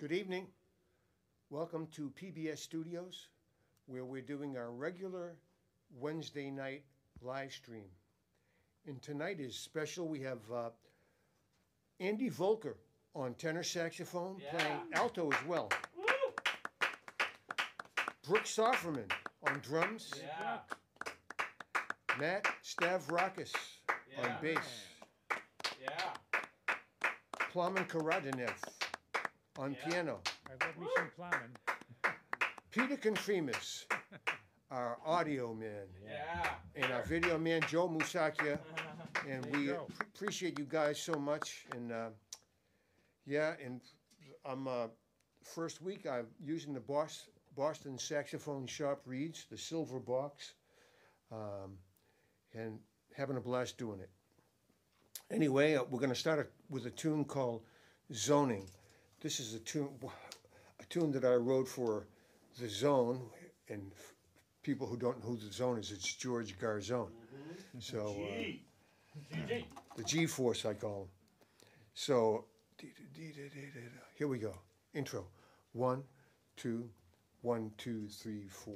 Good evening. Welcome to PBS Studios, where we're doing our regular Wednesday night live stream. And tonight is special. We have Andy Voelker on tenor saxophone, playing alto as well. Woo! Brooke Sofferman on drums. Yeah. Matt Stavrakas on bass. Yeah. Plamen Karadonev on piano. I love me some Plamen. Peter Kontrimas, our audio man, and our video man, Joe Musacchia. And we appreciate you guys so much. And first week I'm using the Boston saxophone shop reeds, the silver box, and having a blast doing it. Anyway, we're going to start with a tune called Zoning. This is a tune that I wrote for The Zone, and people who don't know who The Zone is, it's George Garzone. Mm-hmm. So, the G-force, I call him. So, here we go. Intro. 1, 2, 1, 2, 3, 4.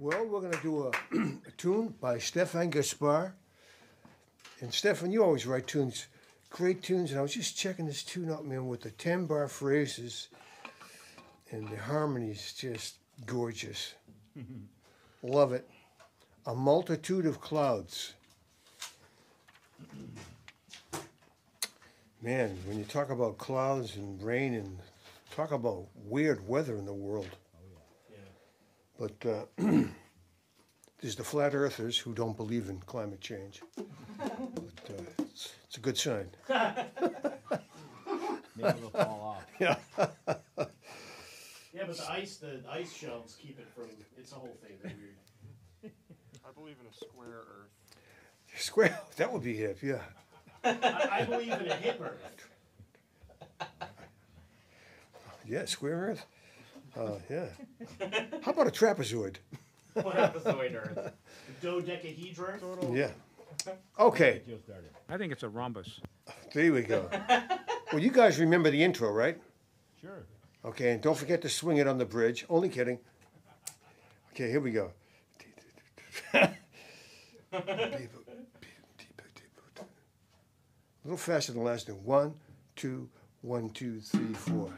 Well, we're going to do a tune by Stéphane Gaspar. And Stéphane, you always write tunes, great tunes. And I was just checking this tune out, man, with the 10-bar phrases. And the harmony's just gorgeous. Love it. A Multitude of Clouds. Man, when you talk about clouds and rain and talk about weird weather in the world. Oh, yeah. Yeah. But there's the flat earthers who don't believe in climate change. But it's a good sign. Maybe it'll fall off. Yeah. Yeah, but the ice shelves keep it from, it's a whole thing. They're weird. I believe in a square earth. Square, that would be hip, yeah. I believe in a hip earth. Yeah, square earth. Yeah. How about a trapezoid? Trapezoid earth. A dodecahedron? Total. Yeah. Okay. I think it's a rhombus. There we go. Well, you guys remember the intro, right? Sure. Okay, and don't forget to swing it on the bridge. Only kidding. Okay, here we go. A little faster than the last one. 1, 2, 1, 2, 3, 4.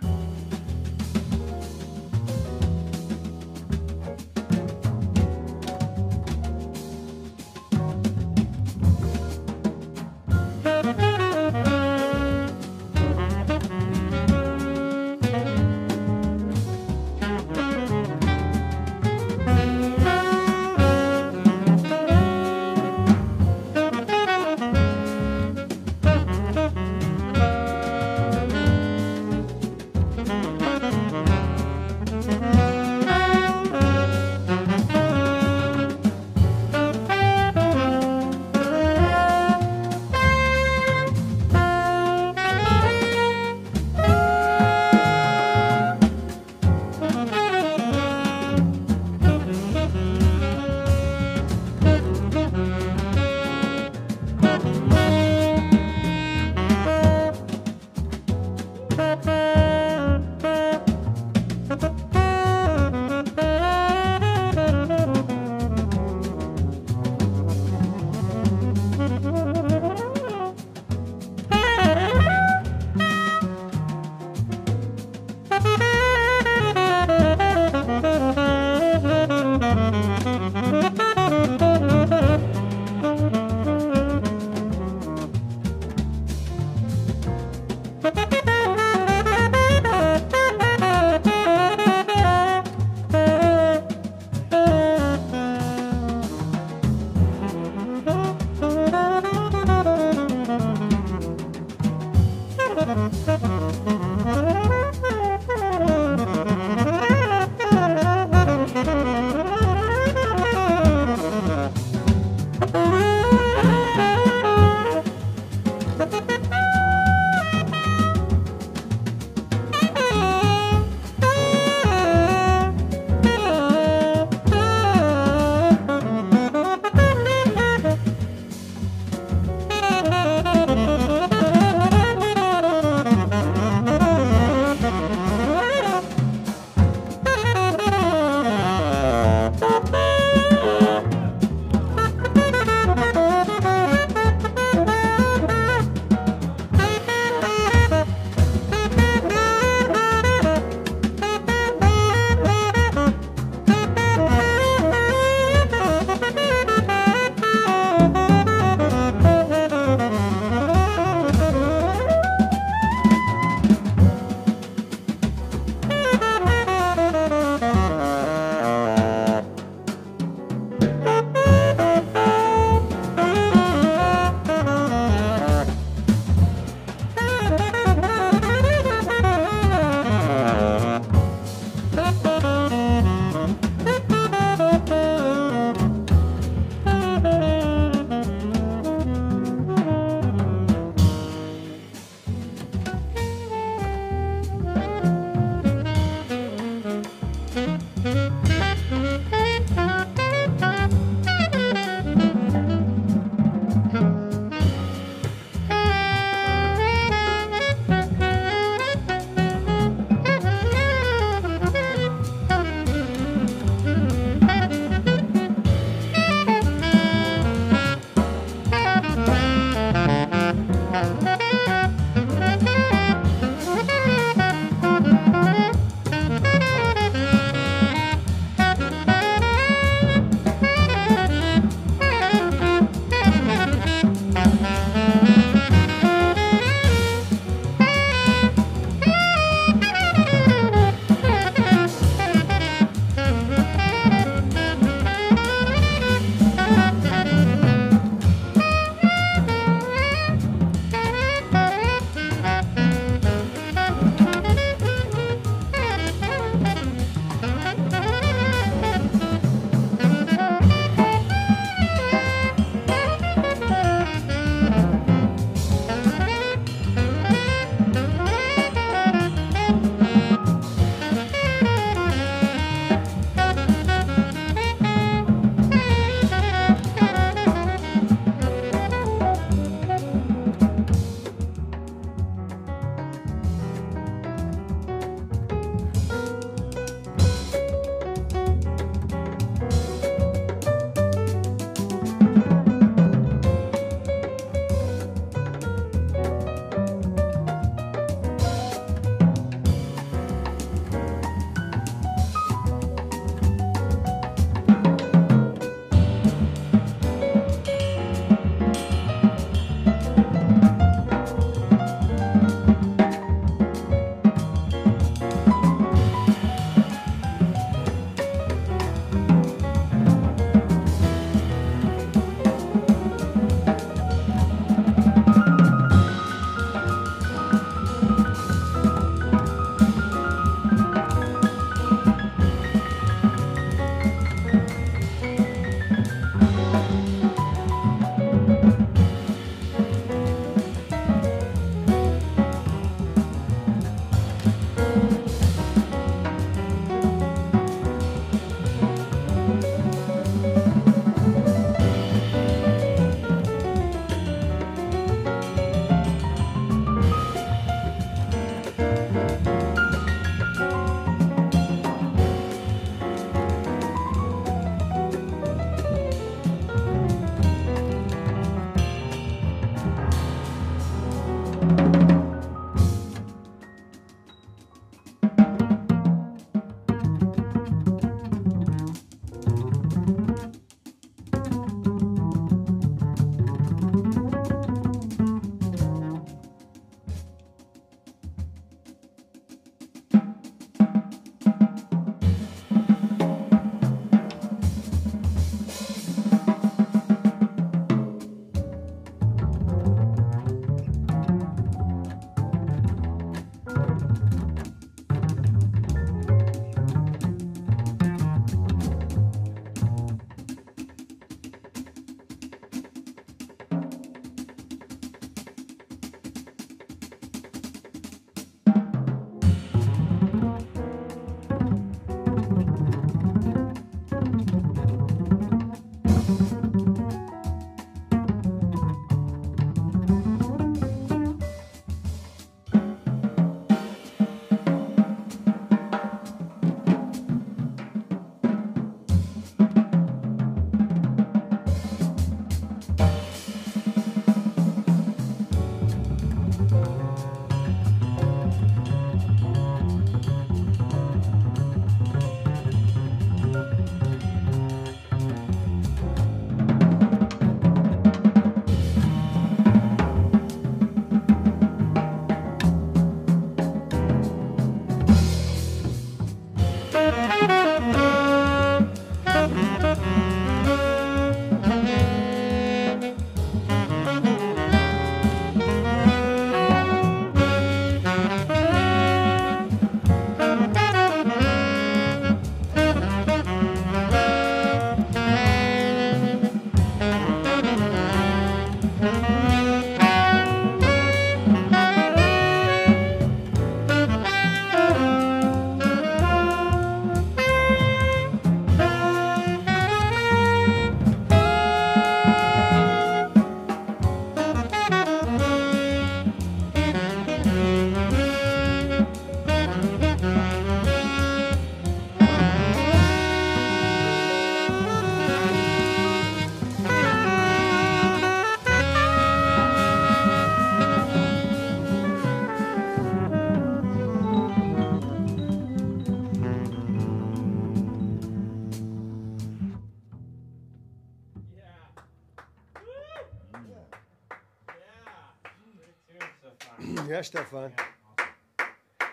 Yeah, Stéphane.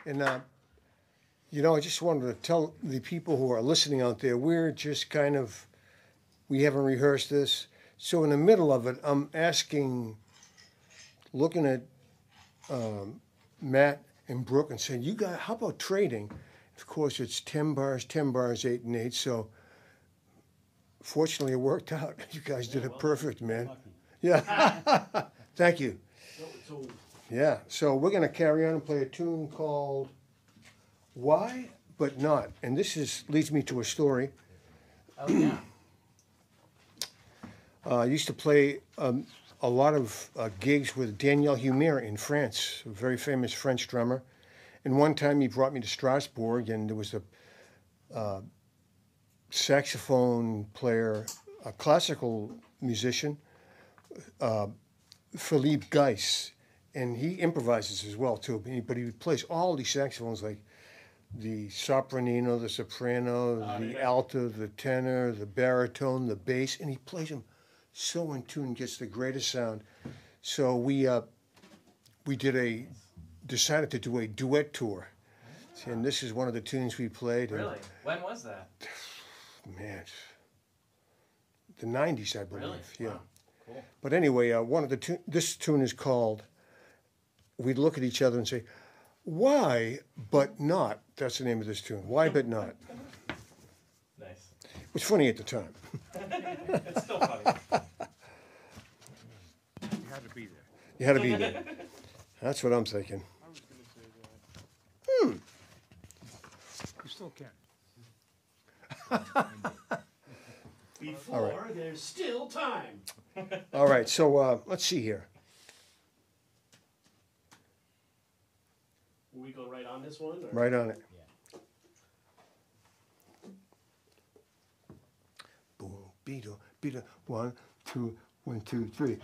And, you know, I just wanted to tell the people who are listening out there, we're just kind of, we haven't rehearsed this. So in the middle of it, I'm asking, looking at Matt and Brooke and saying, how about trading? Of course, it's 10 bars, 10 bars, 8 and 8. So fortunately, it worked out. You guys did it perfect, man. Lucky. Yeah. Thank you. Yeah. So we're going to carry on and play a tune called Why But Not. And this is leads me to a story. Oh, yeah. I used to play a lot of gigs with Daniel Humair in France, a very famous French drummer. And one time he brought me to Strasbourg, and there was a saxophone player, a classical musician, Philippe Geiss. And he improvises as well, too. But he plays all these saxophones, like the sopranino, the soprano, the alto, the tenor, the baritone, the bass. And he plays them so in tune, gets the greatest sound. So we did a... decided to do a duet tour, and this is one of the tunes we played. Really? When was that? Man, the 90s, I believe. Really? Yeah. Wow. Cool. But anyway, one of the this tune is called. We'd look at each other and say, "Why but not?" That's the name of this tune. Why but not? Nice. It was funny at the time. It's still funny. You had to be there. You had to be there. That's what I'm thinking. I was going to say that. You still can. Before there's still time. All right, so let's see here. Will we go right on this one? Or? Right on it. Yeah. Boom, beato, beato. One, two, one, two, three.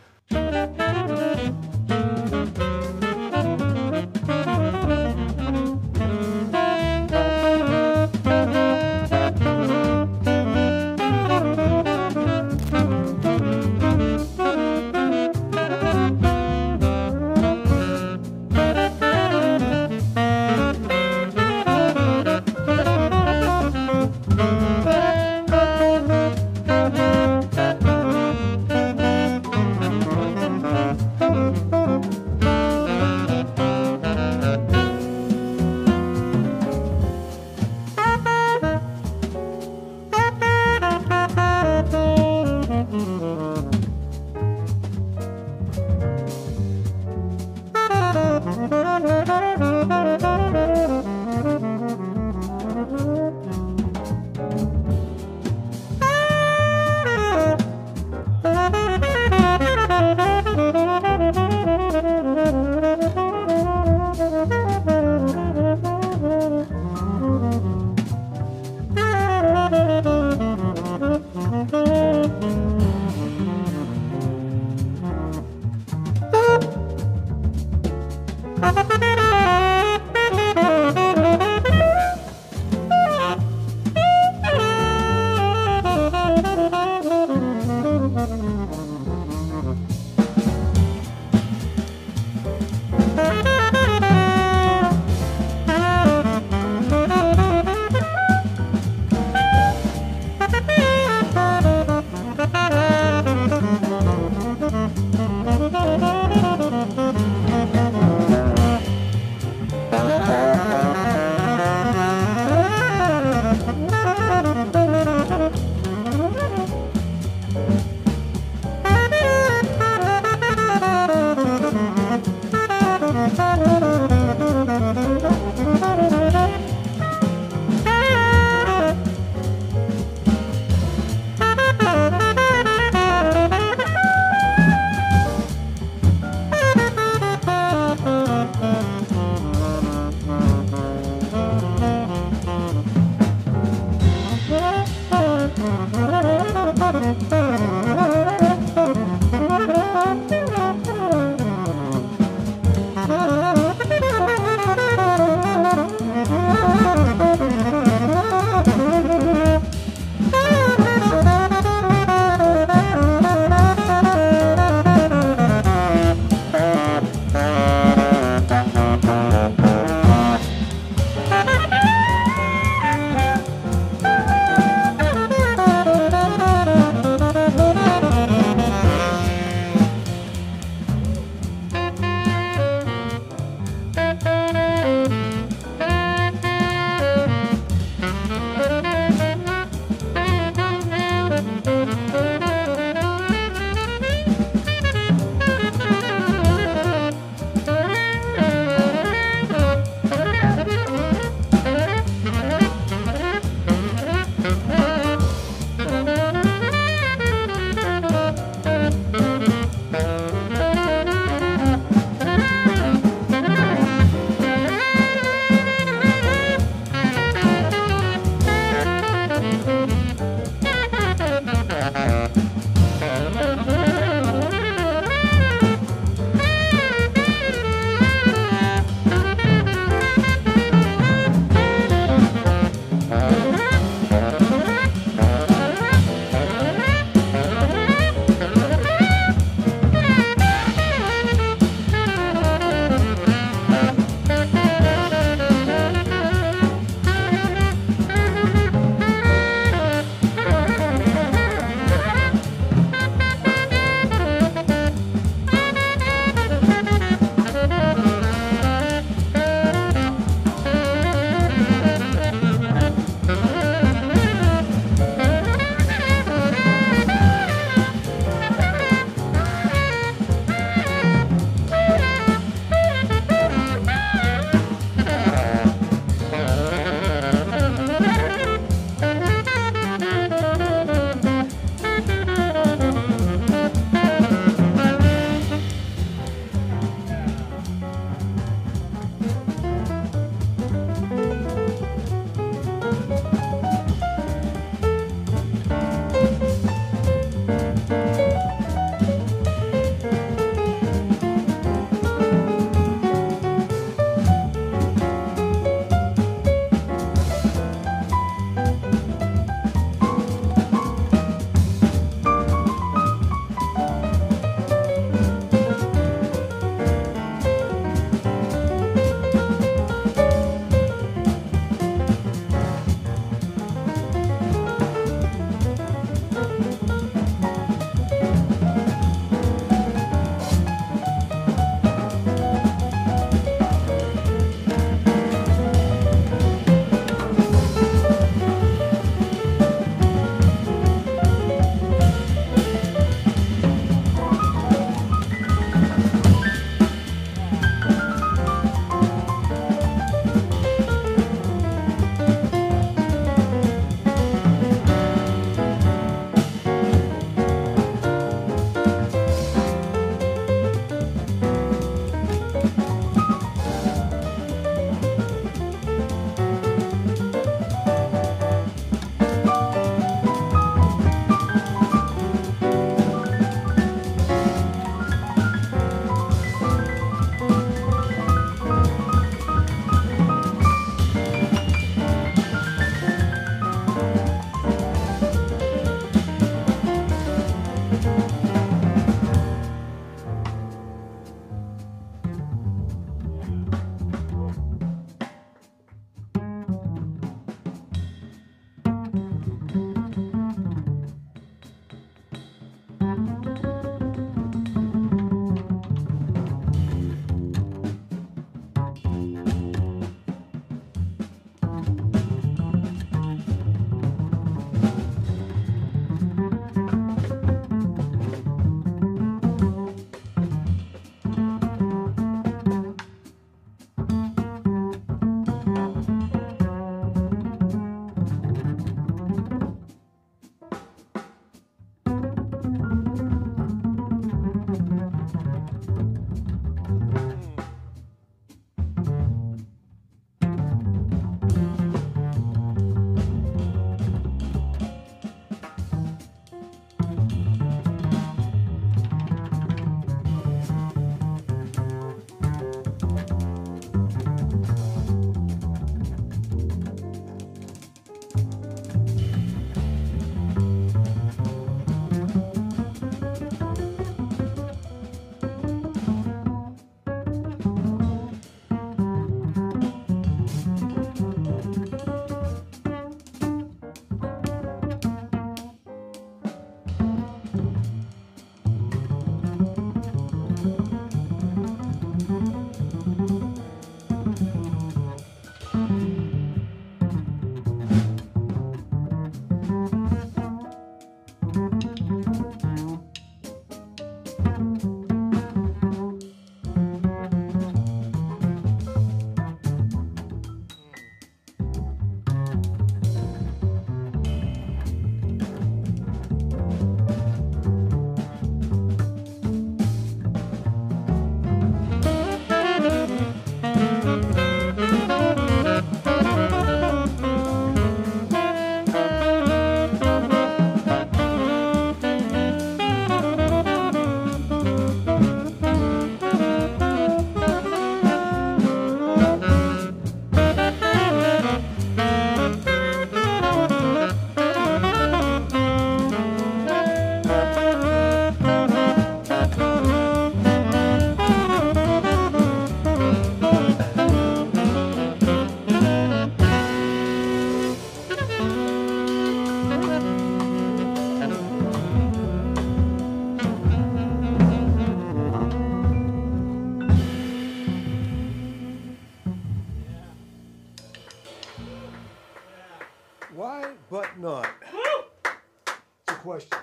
question.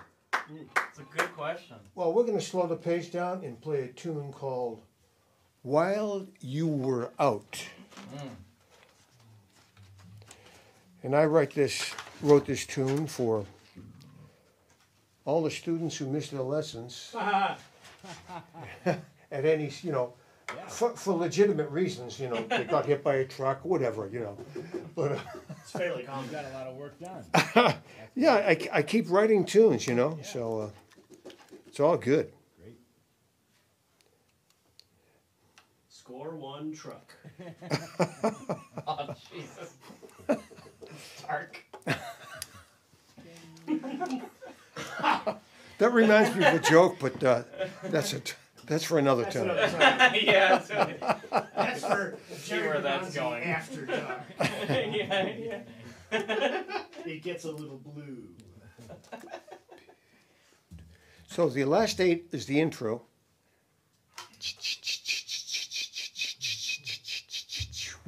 It's a good question. Well, we're going to slow the pace down and play a tune called While You Were Out. And I wrote this tune for all the students who missed their lessons at any, you know, yeah. For legitimate reasons, you know, they got hit by a truck, whatever, you know. But it's fairly common. You got a lot of work done. Yeah, I keep writing tunes, you know, yeah. So it's all good. Great. Score one, truck. Oh, Jesus. Dark. That reminds me of a joke, but that's it. That's for another time. Yeah, that's for see where that's going after dark. Yeah, yeah. It gets a little blue. So the last eight is the intro.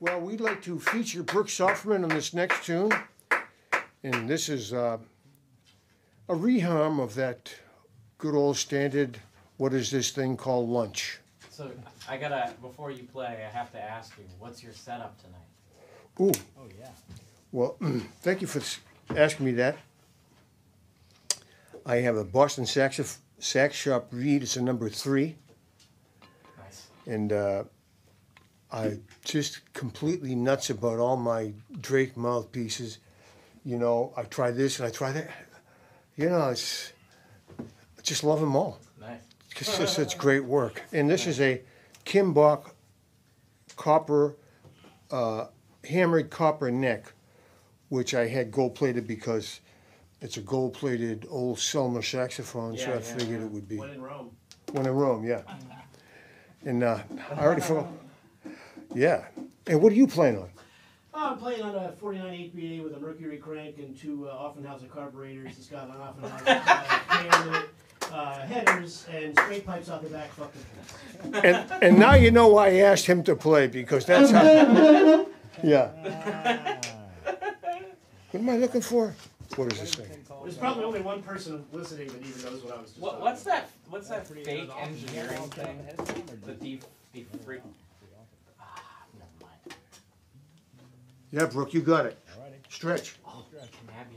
Well, we'd like to feature Brooke Sofferman on this next tune. And this is a rehum of that good old standard, what is this thing called, lunch. So I gotta, before you play, I have to ask you, what's your setup tonight? Ooh. Oh, yeah. Well, thank you for asking me that. I have a Boston sax shop reed. It's a number 3. Nice. And I'm just completely nuts about all my Drake mouthpieces. You know, I try this and I try that. You know, it's, I just love them all. Nice. It's just such great work. And this is a Kimbock copper, hammered copper neck, which I had gold-plated because it's a gold-plated old Selma saxophone, so I figured it would be. One in Rome. One in Rome, yeah. And I already forgot. Yeah. And what are you playing on? I'm playing on a 49 APA with a mercury crank and 2 Offenhauser carburetors. It's got an Offenhauser headers and straight pipes off the back fucking. And now you know why I asked him to play, because that's how. Yeah. What am I looking for? What is this thing? There's probably only one person listening that even knows what I was just talking about. What's that fake engineering thing? The deep freak. Yeah, Brooke, you got it. Alrighty. Stretch. Oh, confabulator.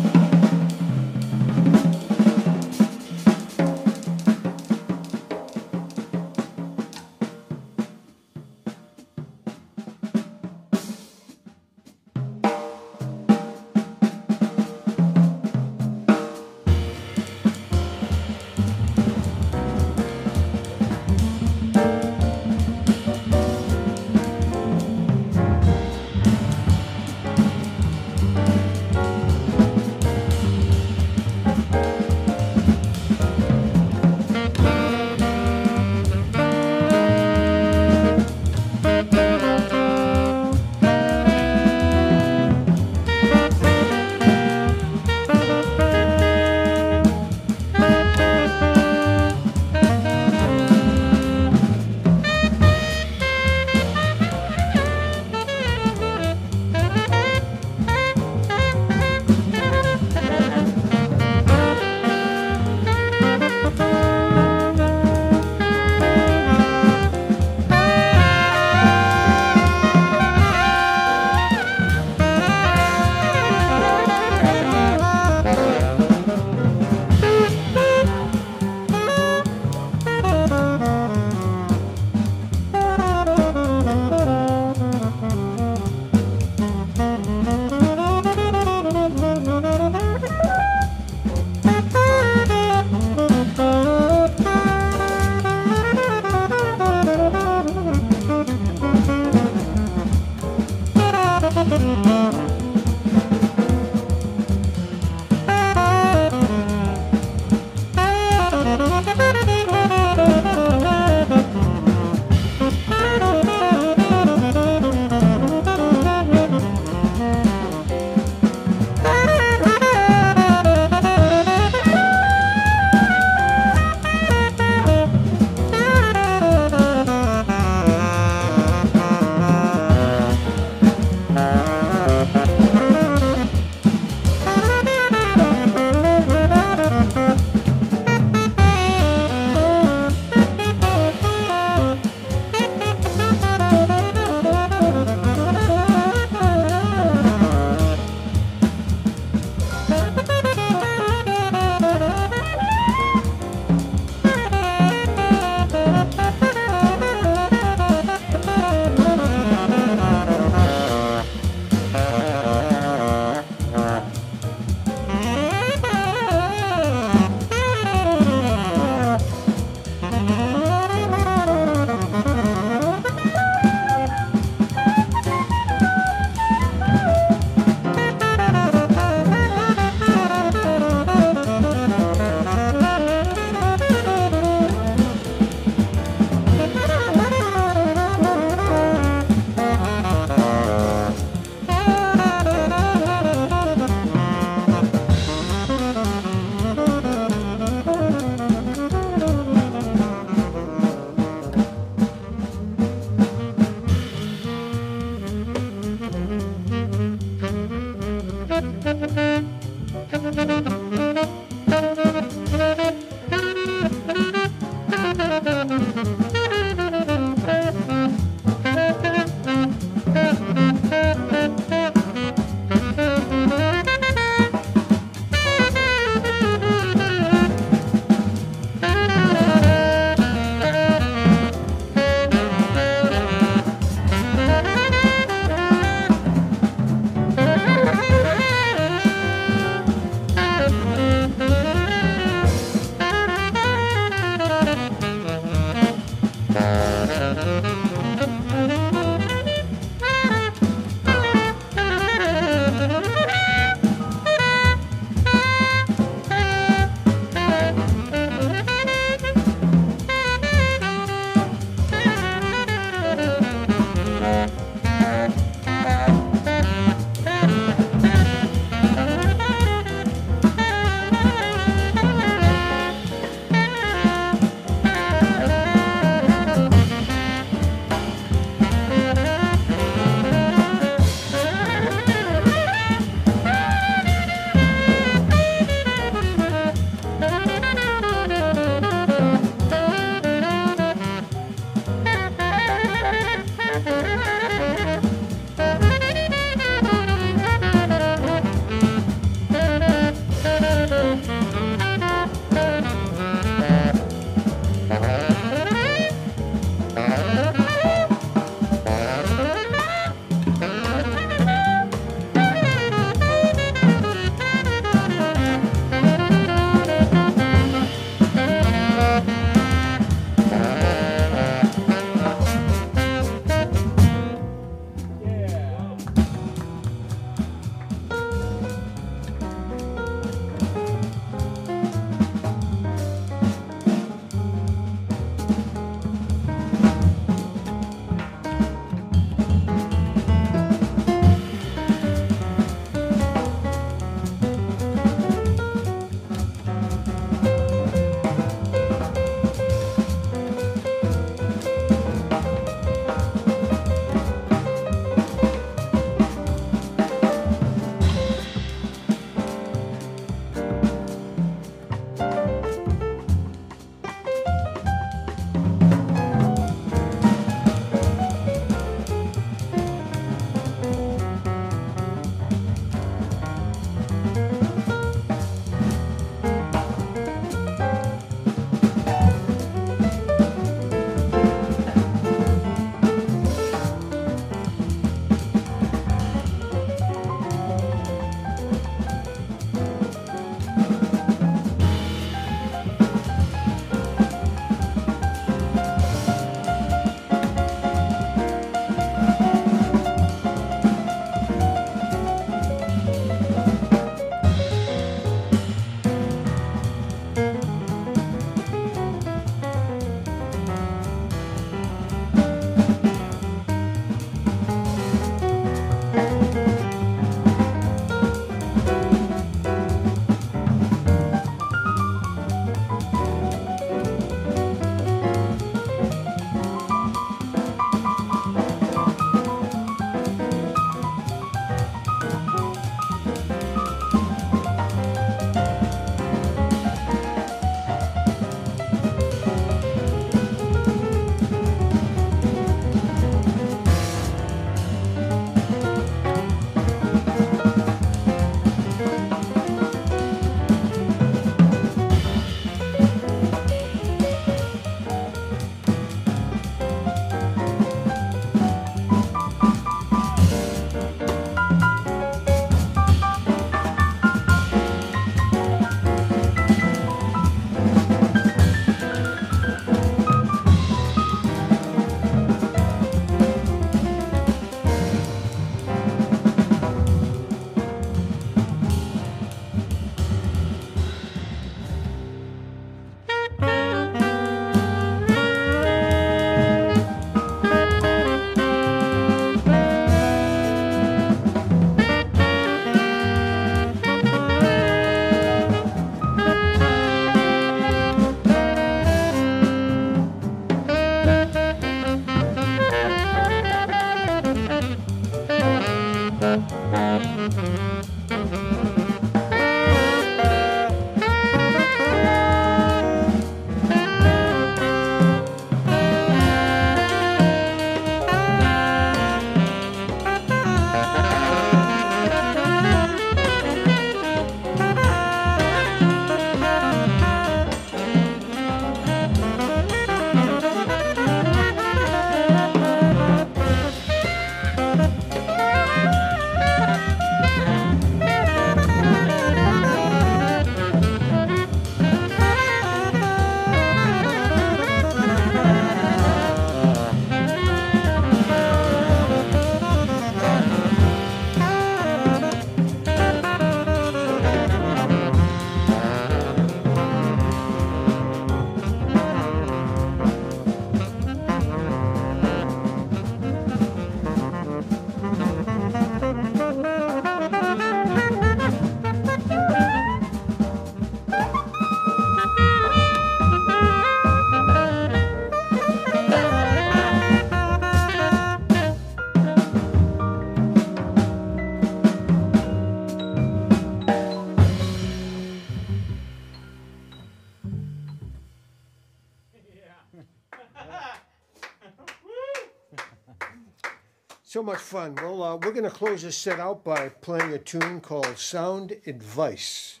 So much fun. Well, we're going to close this set out by playing a tune called Sound Advice.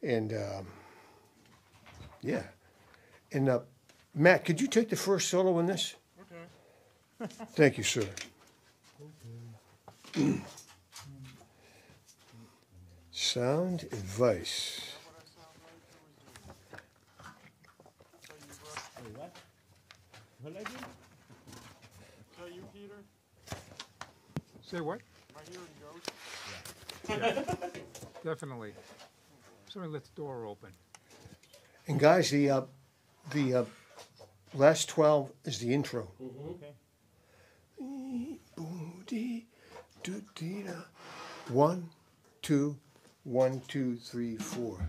And, yeah. And, Matt, could you take the first solo in this? Okay. Thank you, sir. Okay. Sound Advice. What did I do? Is that you, Peter? Say what? My hearing goes. Yeah. Yeah. Definitely. Somebody let the door open. And guys, the last 12 is the intro. Okay. 1, 2, 1, 2, 3, 4.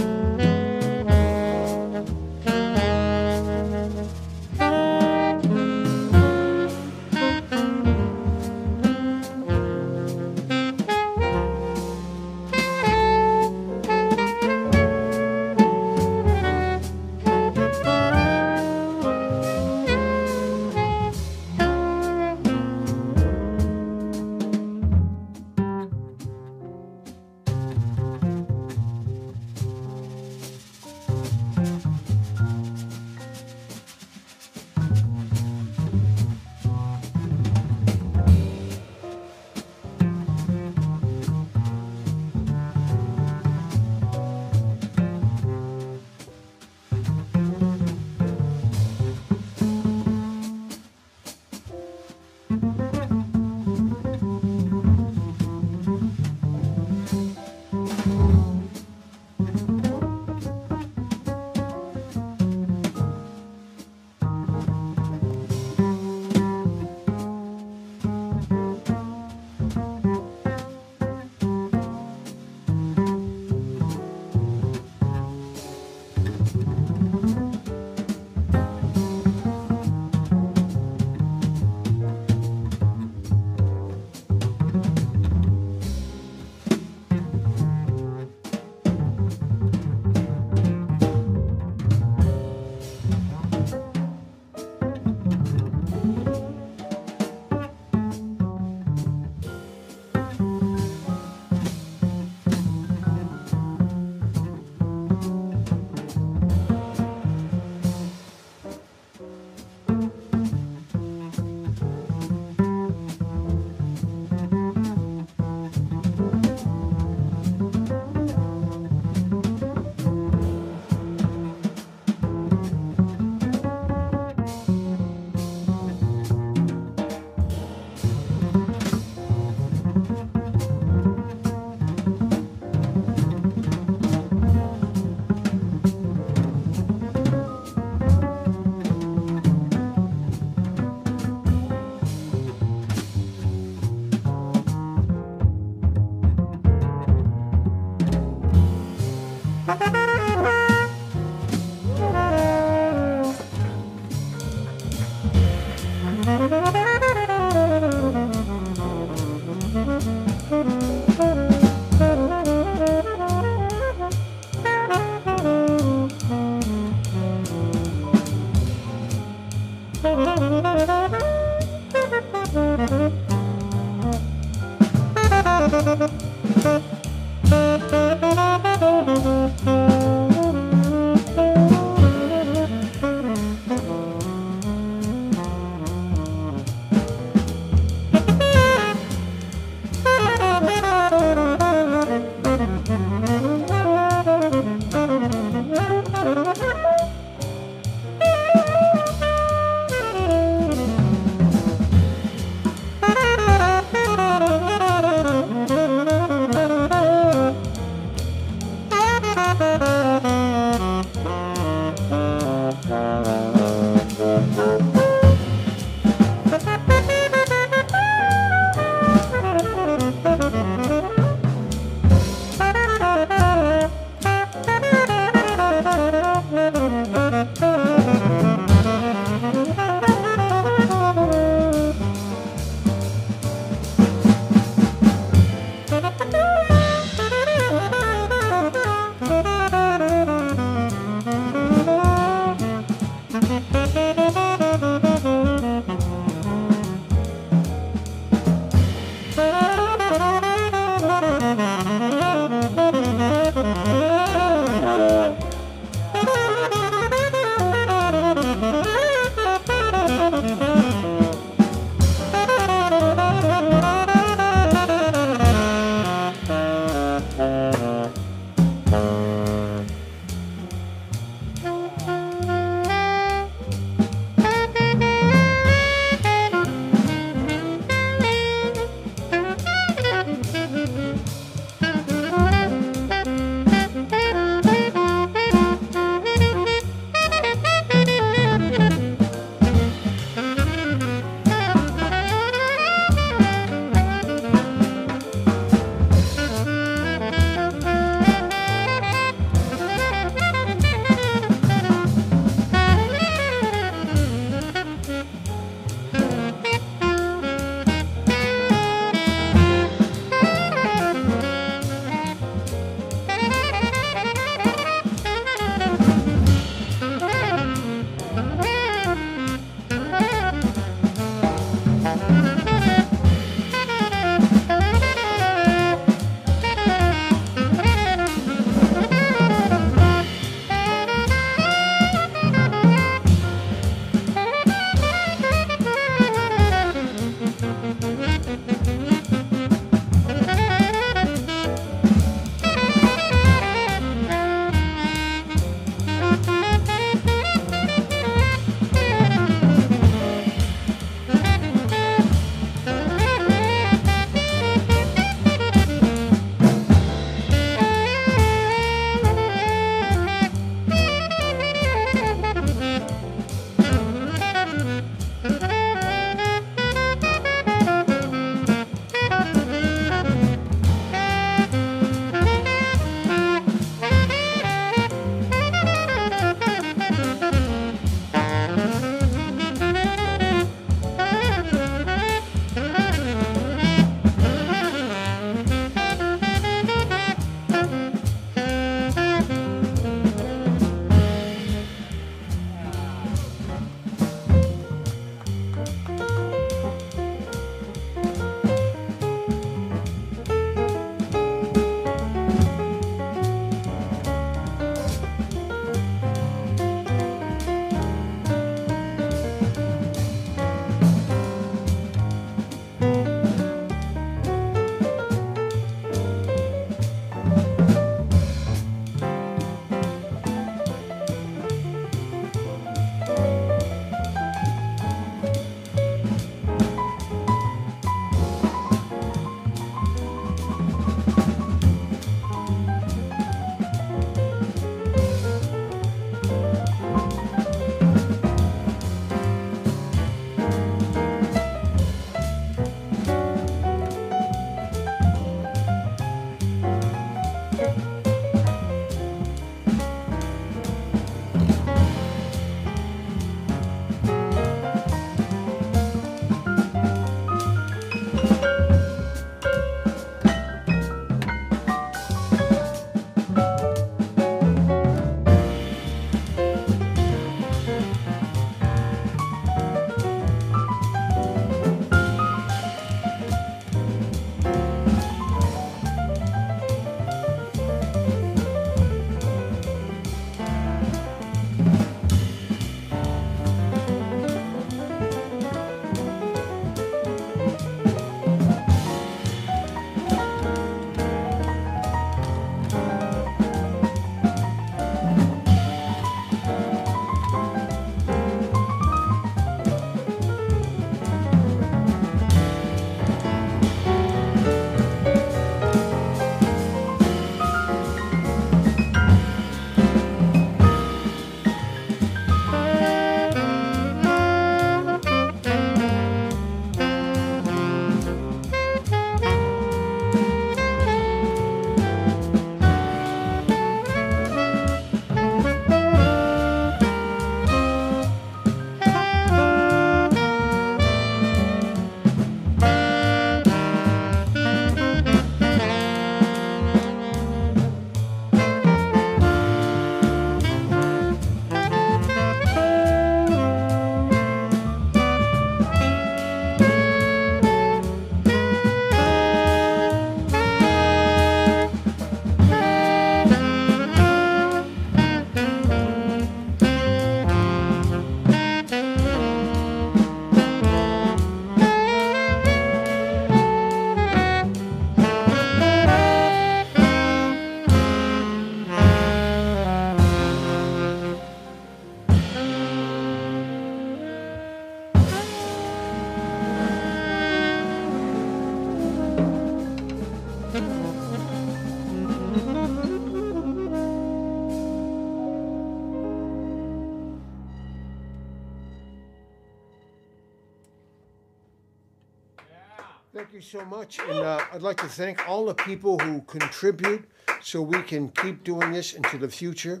Thank you so much, and I'd like to thank all the people who contribute so we can keep doing this into the future.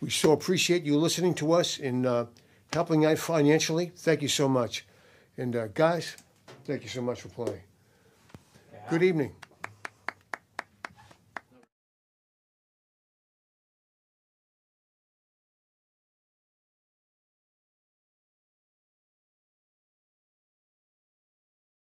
We so appreciate you listening to us and helping out financially. Thank you so much. And guys, thank you so much for playing. Yeah. Good evening.